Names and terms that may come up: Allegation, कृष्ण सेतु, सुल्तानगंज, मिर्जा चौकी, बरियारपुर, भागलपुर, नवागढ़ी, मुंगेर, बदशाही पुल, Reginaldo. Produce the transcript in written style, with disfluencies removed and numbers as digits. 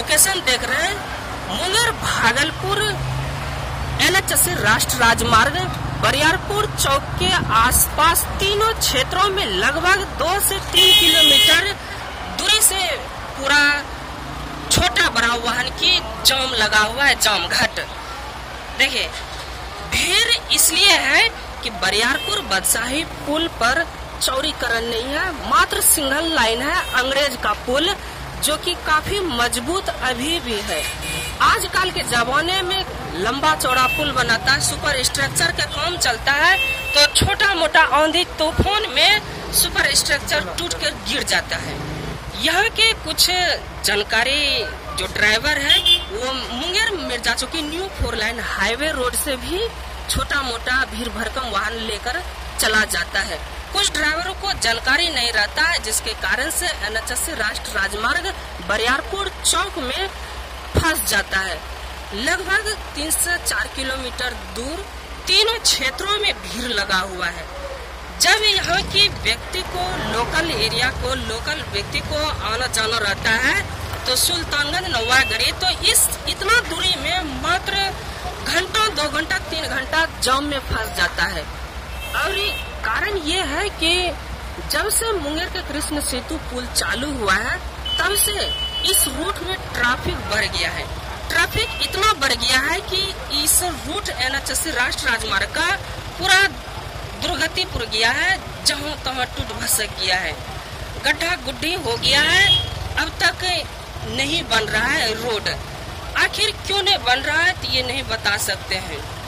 Location देख रहे हैं, मुंगेर भागलपुर NH राष्ट्रीय राजमार्ग बरियारपुर चौक के आसपास तीनों क्षेत्रों में लगभग 2 से 3 किलोमीटर दूरी से पूरा छोटा बड़ा वाहन की जाम लगा हुआ है। जाम घाट देखिए, भीड़ इसलिए है कि बरियारपुर बदशाही पुल पर चौड़ीकरण नहीं है, मात्र सिंगल लाइन है। अंग्रेज का पुल जो कि काफी मजबूत अभी भी है, आजकल के जमाने में लंबा चौड़ा पुल बनाता है, सुपर स्ट्रक्चर का काम चलता है तो छोटा मोटा आंधी तूफान में सुपर स्ट्रक्चर टूट कर गिर जाता है। यहाँ के कुछ जानकारी जो ड्राइवर है वो मुंगेर मिर्जा चौकी new 4 line highway road से भी छोटा मोटा भीड़ भरकम वाहन लेकर चला जाता है। कुछ ड्राइवरों को जानकारी नहीं रहता है, जिसके कारण से NH राष्ट्रीय राजमार्ग बरियारपुर चौक में फंस जाता है। लगभग 3 से 4 किलोमीटर दूर तीनों क्षेत्रों में भीड़ लगा हुआ है। जब यहाँ की व्यक्ति को लोकल एरिया को लोकल व्यक्ति को आना जाना रहता है तो सुल्तानगंज नवागढ़ी तो इस इतना दूरी में मात्र घंटों 2 घंटा 3 घंटा जाम में फंस जाता है। और कारण ये है कि जब से मुंगेर के कृष्ण सेतु पुल चालू हुआ है तब से इस रूट में ट्रैफिक बढ़ गया है। ट्रैफिक इतना बढ़ गया है कि इस रूट NH राष्ट्रीय राजमार्ग का पूरा दुर्गति पुर गया है, जहाँ तहाँ टूट भसक गया है, गड्ढा गुड्ढी हो गया है, अब तक नहीं बन रहा है रोड। आखिर क्यों नहीं बन रहा है तो ये नहीं बता सकते हैं।